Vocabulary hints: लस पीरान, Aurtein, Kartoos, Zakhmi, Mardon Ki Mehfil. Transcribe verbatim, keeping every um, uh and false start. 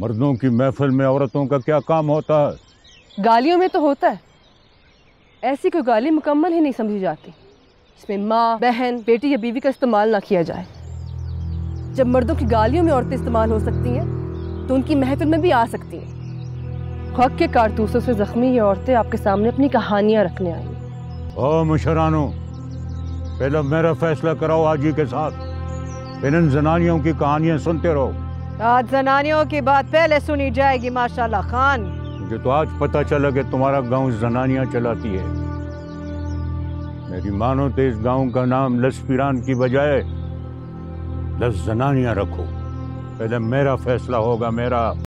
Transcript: मर्दों की महफिल में औरतों का क्या काम होता है? गालियों में तो होता है, ऐसी कोई गाली मुकम्मल ही नहीं समझी जाती इसमें माँ, बहन, बेटी या बीवी का इस्तेमाल ना किया जाए। जब मर्दों की गालियों में औरतें इस्तेमाल हो सकती हैं तो उनकी महफिल में भी आ सकती हैं। हक के कारतूसों से जख्मी ये औरतें आपके सामने अपनी कहानियां रखने आई। ओ मुशरानो, पहले मेरा फैसला कराओ हाजी के साथ। इन जनानियों की कहानियां सुनते रहो। आज जनानियों की बात पहले सुनी जाएगी माशाल्लाह खान। मुझे तो आज पता चला कि तुम्हारा गांव जनानियां चलाती है। मेरी मानो तो इस गांव का नाम लस पीरान की बजाय लस जनानियां रखो। पहले मेरा फैसला होगा मेरा।